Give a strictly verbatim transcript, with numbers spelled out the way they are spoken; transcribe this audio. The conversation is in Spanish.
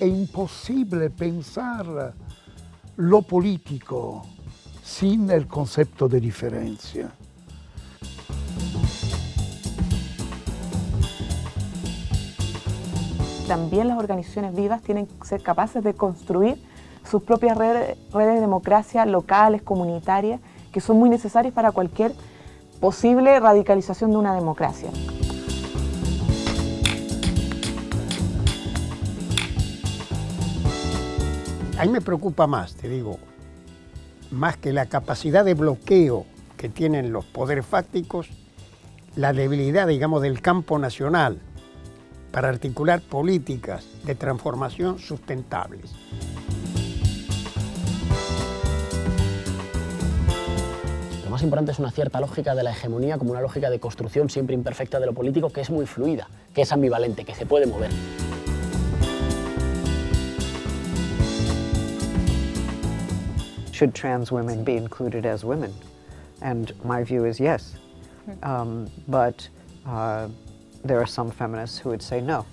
È impossibile pensare lo politico sin il concetto di differenza. También las organizaciones vivas tienen que ser capaces de construir sus propias redes, redes de democracia locales, comunitarias, que son muy necesarias para cualquier posible radicalización de una democracia. A mí me preocupa más, te digo, más que la capacidad de bloqueo que tienen los poderes fácticos, la debilidad, digamos, del campo nacional para articular políticas de transformación sustentables. Lo más importante es una cierta lógica de la hegemonía como una lógica de construcción siempre imperfecta de lo político, que es muy fluida, que es ambivalente, que se puede mover. Should trans women be included as women? And my view is yes. Um, but uh, there are some feminists who would say no.